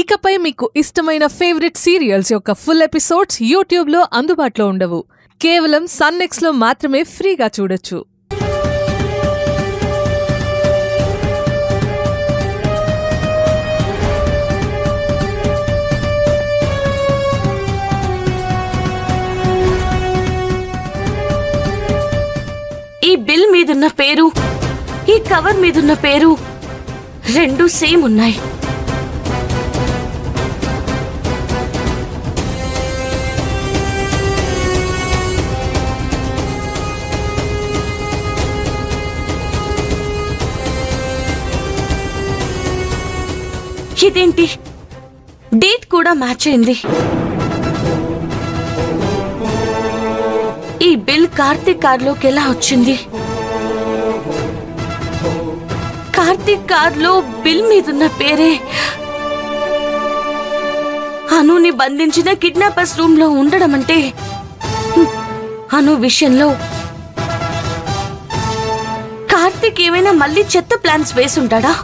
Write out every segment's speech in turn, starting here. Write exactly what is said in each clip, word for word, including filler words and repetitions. ఇకపై మీకు ఇష్టమైన ఫేవరెట్ సీరియల్స్ యొక్క ఫుల్ ఎపిసోడ్స్ యూట్యూబ్ లో అందుబాటులో ఉండవు. కేవలం సన్ నెక్స్ట్ లో మాత్రమే ఫ్రీగా చూడొచ్చు. ఈ బిల్ మీదున్న పేరు, ఈ కవర్ మీదున్న పేరు రెండు సేమ్ ఉన్నాయి. ఇదేంటి, డేట్ కూడా మ్యాచ్ అయింది. ఈ బిల్ కార్తీక్ కార్లోకి ఎలా వచ్చింది? కార్తీక్ కార్లో బిల్ మీదున్న పేరే అనుని బంధించిన కిడ్నాపర్స్ రూమ్ లో ఉండడం అంటే అను విషయంలో కార్తీక్ ఏమైనా మళ్ళీ చెత్త ప్లాన్స్ వేసుంటాడా?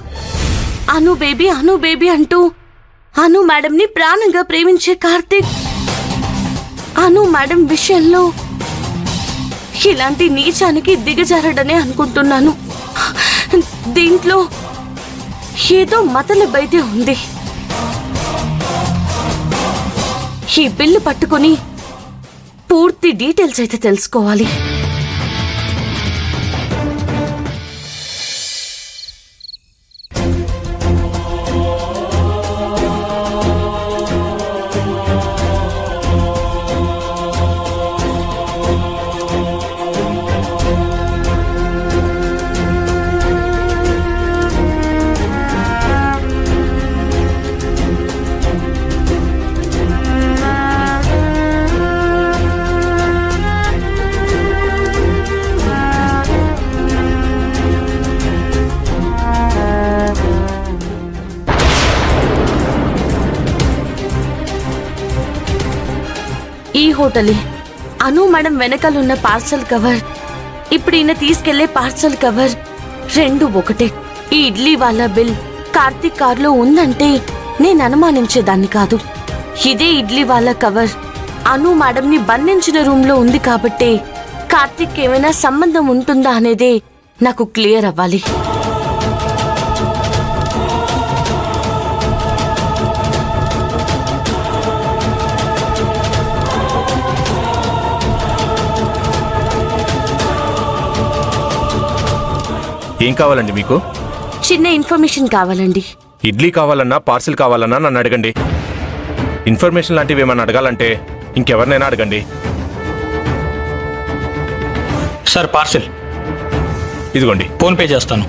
అను బేబీ అను బేబీ అంటూ అను మేడం ని ప్రాణంగా ప్రేమించే కార్తీక్ అను మేడం విషయంలో ఇలాంటి నీచానికి దిగజారడనే అనుకుంటున్నాను. దీంట్లో ఏదో మతలబైతే ఉంది. ఈ బిల్లు పట్టుకొని పూర్తి డీటెయిల్స్ అయితే తెలుసుకోవాలి. హోటలే అను మేడం వెనకాలన్న పార్సల్ కవర్, ఇప్పుడు ఈయన తీసుకెళ్లే పార్సల్ కవర్ రెండు ఒకటే. ఈ ఇడ్లీ వాళ్ళ బిల్ కార్తీక్ కార్లో ఉందంటే నేను అనుమానించేదాన్ని కాదు. ఇదే ఇడ్లీ వాళ్ళ కవర్ అను మేడం ని బంధించిన రూమ్ లో ఉంది కాబట్టి కార్తీక్ ఏమైనా సంబంధం ఉంటుందా అనేదే నాకు క్లియర్ అవ్వాలి. ఏం కావాలండి మీకు? చిన్న ఇన్ఫర్మేషన్ కావాలండి. ఇడ్లీ కావాలన్నా పార్సిల్ కావాలన్నా నన్ను అడగండి. ఇన్ఫర్మేషన్ లాంటివి ఏమన్నా అడగాలంటే ఇంకెవరినైనా అడగండి. సార్ పార్సిల్ ఇదిగోండి, ఫోన్ పే చేస్తాను.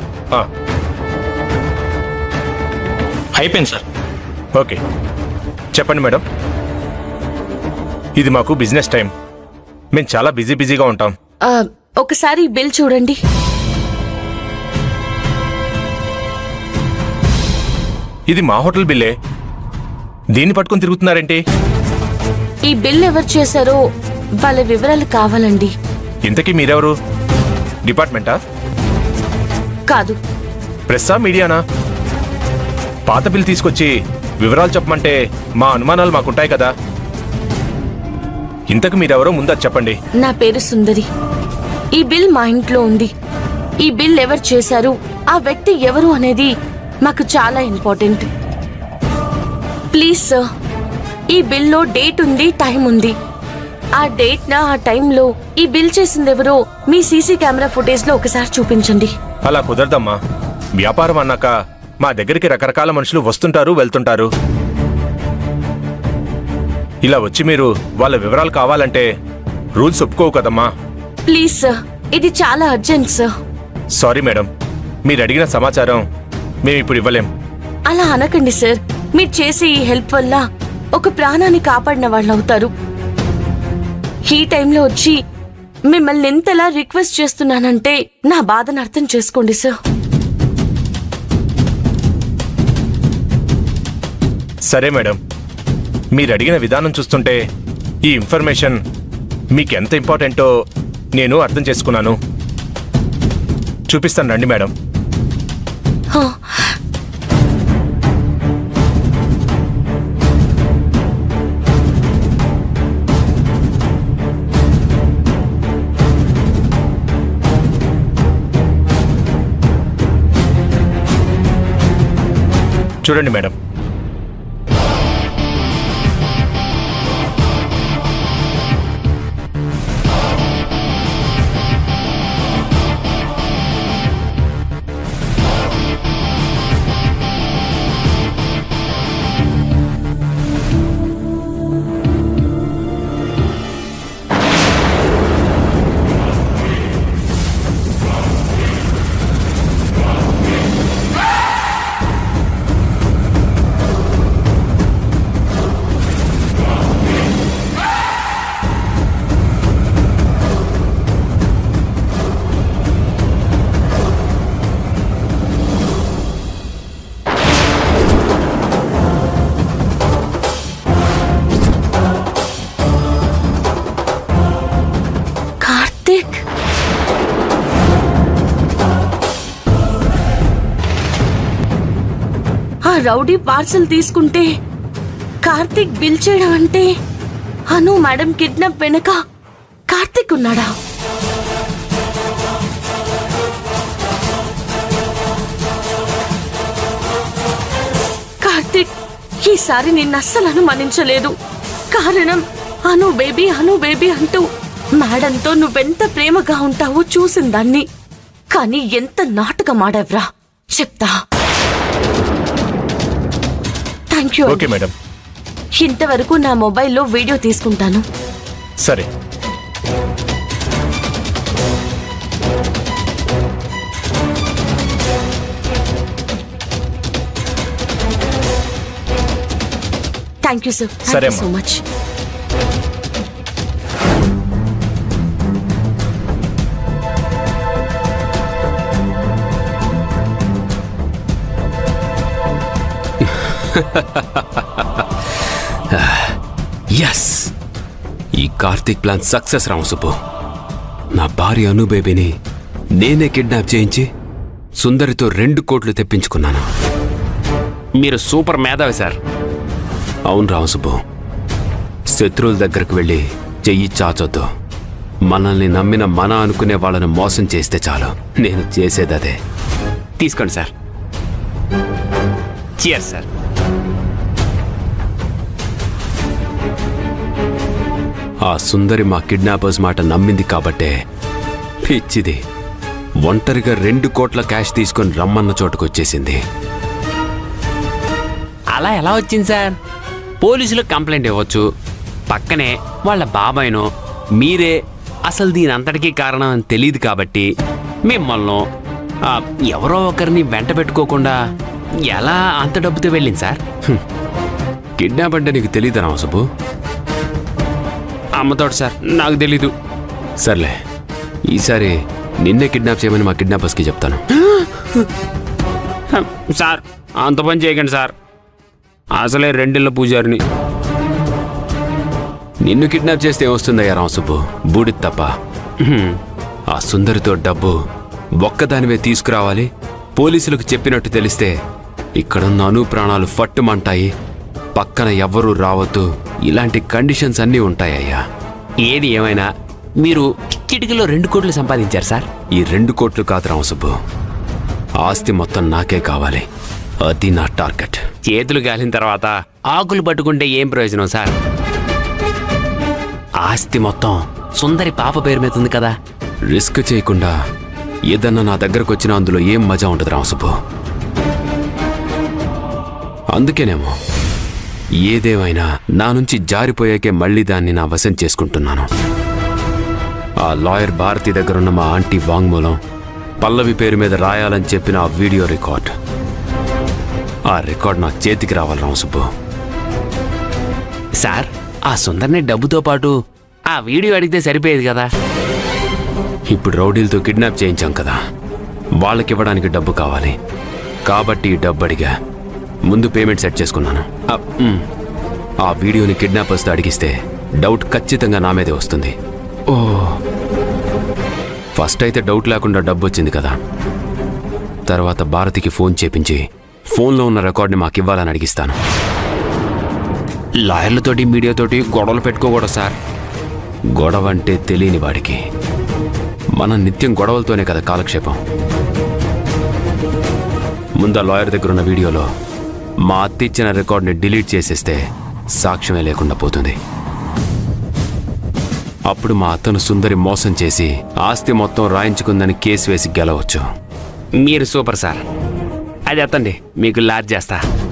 అయిపోయింది సార్. ఓకే చెప్పండి మేడం. ఇది మాకు బిజినెస్ టైం, మేము చాలా బిజీ బిజీగా ఉంటాం. ఒకసారి బిల్ చూడండి. ఇది మా హోటల్ బిల్లే, దీన్ని పట్టుకుని తిరుగుతున్నారేంటి? ఈ బిల్ ఎవరు చేశారో వాళ్ళ వివరాలు కావాలండి. ఇంతకీ మీరెవరు? డిపార్ట్మెంటా? కాదు, ప్రెస్సా మీడియానా? పాత బిల్ తీసుకొచ్చి వివరాలు చెప్పమంటే మా అనుమానాలు మాకుంటాయి కదా. ఇంతకు మీరెవరో ముందు చెప్పండి. నా పేరు సుందరి. ఈ బిల్ మా ఇంట్లో ఉంది. ఈ బిల్ ఎవరు చేశారు, ఆ వ్యక్తి ఎవరు అనేది మాకు చాలా ఇంపార్టెంట్. ప్లీజ్ సార్, ఈ బిల్లో డేట్ ఉంది, టైం ఉంది. ఆ డేట్ నా ఆ టైంలో ఈ బిల్ చేసింది ఎవరో మీ సీసీ కెమెరా ఫుటేజ్ లో ఒకసారి చూపించండి. అలా కుదరదమ్మా, వ్యాపారం అన్నాక మా దగ్గరికి రకరకాల మనుషులు వస్తుంటారు వెళ్తుంటారు. ఇలా వచ్చి మీరు వాళ్ళ వివరాలు కావాలంటే రూల్స్ ఒప్పుకోవు కదమ్మా. ప్లీజ్ సార్, ఇది చాలా అర్జెంట్ సార్. సారీ మేడం, మీరు అడిగిన సమాచారం మేము ఇప్పుడు ఇవ్వలేం. అలా అనకండి సార్, మీరు చేసే ఈ హెల్ప్ వల్ల ఒక ప్రాణాన్ని కాపాడిన వాళ్ళు అవుతారు. ఈ టైంలో వచ్చి మిమ్మల్ని ఎంతలా రిక్వెస్ట్ చేస్తున్నానంటే నా బాధను అర్థం చేసుకోండి సార్. సరే మేడం, మీరు అడిగిన విధానం చూస్తుంటే ఈ ఇన్ఫర్మేషన్ మీకు ఎంత ఇంపార్టెంటో నేను అర్థం చేసుకున్నాను. చూపిస్తాను రండి మేడం. చూడండి మేడం. రౌడీ పార్సల్ తీసుకుంటే కార్తిక్ బిల్ చేయడం అంటే అను మేడం కిడ్నాప్ వెనక కార్తిక్ ఉన్నాడా? కార్తిక్ ఈసారి నిన్ను అస్సలు అనుమానించలేదు. కారణం అను బేబీ అను బేబీ అంటూ మేడంతో నువ్వెంత ప్రేమగా ఉంటావో చూసిందాన్ని. కానీ ఎంత నాటకం ఆడావ్రా చెప్తా. ఓకే మేడం, ఇంతవరకు నా మొబైల్లో వీడియో తీసుకుంటాను. సరే థ్యాంక్ యూ సార్. సరే సో మచ్. ఎస్, ఈ కార్తిక్ ప్లాన్ సక్సెస్ రావు సుబ్బు. నా భార్య అను బేబీని నేనే కిడ్నాప్ చేయించి సుందరితో రెండు కోట్లు తెప్పించుకున్నాను. మీరు సూపర్ మేధావి సార్. అవును రావు సుబ్బు, శత్రువుల దగ్గరకు వెళ్ళి చెయ్యి చాచొద్దు. మనల్ని నమ్మిన మన అనుకునే వాళ్ళను మోసం చేస్తే చాలు. నేను చేసేది అదే. తీసుకోండి సార్. Cheer sir. ఆ సుందరి మా కిడ్నాపర్స్ మాట నమ్మింది కాబట్టే పిచ్చిది ఒంటరిగా రెండు కోట్ల క్యాష్ తీసుకొని రమ్మన్న చోటుకు వచ్చేసింది. అలా ఎలా వచ్చింది సార్? పోలీసులకు కంప్లైంట్ ఇవ్వచ్చు, పక్కనే వాళ్ళ బాబాయ్ను మీరే అసలు దీని అంతటికీ కారణం అని తెలియదు కాబట్టి మిమ్మల్ని ఎవరో ఒకరిని వెంట పెట్టుకోకుండా ఎలా అంత డబ్బుతో వెళ్ళింది సార్? కిడ్నాప్ అంటే నీకు తెలియదు అన్న సుబ్బు? అమ్మతోడు సార్, నాకు తెలీదు. సర్లే, ఈసారి నిన్నే కిడ్నాప్ చేయమని మా కిడ్నాపర్స్కి చెప్తాను. సార్ అంత పని చేయకండి సార్, అసలే రెండిళ్ళ పూజారిని. నిన్ను కిడ్నాప్ చేస్తే ఏమొస్తుందయ్యా రామసుబ్బు? బూడిది తప్ప. ఆ సుందరితో డబ్బు ఒక్కదానివే తీసుకురావాలి. పోలీసులకు చెప్పినట్టు తెలిస్తే ఇక్కడున్న అను ప్రాణాలు ఫట్టుమంటాయి. పక్కన ఎవ్వరూ రావద్దు. ఇలాంటి కండిషన్స్ అన్నీ ఉంటాయ్యా. ఏది ఏమైనా మీరు చిటికలో రెండు కోట్లు సంపాదించారు సార్. ఈ రెండు కోట్లు కాదు రామసుబ్బు, ఆస్తి మొత్తం నాకే కావాలి. అది నా టార్గెట్. చేతులు గాలిన తర్వాత ఆకులు పట్టుకుంటే ఏం ప్రయోజనం సార్? ఆస్తి మొత్తం సుందరి పాప పేరు మీద ఉంది కదా. రిస్క్ చేయకుండా ఏదన్నా నా దగ్గరకు వచ్చినా అందులో ఏం మజా ఉండదు రామసుబ్బు. అందుకేనేమో ఏదేమైనా నా నుంచి జారిపోయాకే మళ్ళీ దాన్ని నా వశం చేసుకుంటున్నాను. ఆ లాయర్ భారతి దగ్గరున్న మా ఆంటీ వాంగ్మూలం, పల్లవి పేరు మీద రాయాలని చెప్పిన ఆ వీడియో రికార్డ్, ఆ రికార్డ్ నా చేతికి రావాలి రామసుబ్బు. సార్, ఆ సుందర్ని డబ్బుతో పాటు ఆ వీడియో అడిగితే సరిపోయేది కదా. ఇప్పుడు రౌడీలతో కిడ్నాప్ చేయించాం కదా, వాళ్ళకివ్వడానికి డబ్బు కావాలి కాబట్టి ఈ డబ్బు అడిగా. ముందు పేమెంట్ సెట్ చేసుకున్నాను. ఆ వీడియోని కిడ్నాపర్స్తో అడిగిస్తే డౌట్ ఖచ్చితంగా నా మీదే వస్తుంది. ఓ ఫస్ట్ అయితే డౌట్ లేకుండా డబ్బు వచ్చింది కదా. తర్వాత భారతికి ఫోన్ చేపించి ఫోన్లో ఉన్న రికార్డ్ని మాకు ఇవ్వాలని అడిగిస్తాను. లాయర్లతోటి మీడియాతోటి గొడవలు పెట్టుకోకూడదు సార్. గొడవ అంటే తెలియని వాడికి మనం నిత్యం గొడవలతోనే కదా కాలక్షేపం. ముందు లాయర్ దగ్గరున్న వీడియోలో మా అత్తిచ్చిన రికార్డుని డిలీట్ చేసేస్తే సాక్ష్యమే లేకుండా పోతుంది. అప్పుడు మా అత్తను సుందరి మోసం చేసి ఆస్తి మొత్తం రాయించుకుందని కేసు వేసి గెలవచ్చు. మీరు సూపర్ సార్. అది అత్తండి, మీకు లార్జ్ చేస్తా.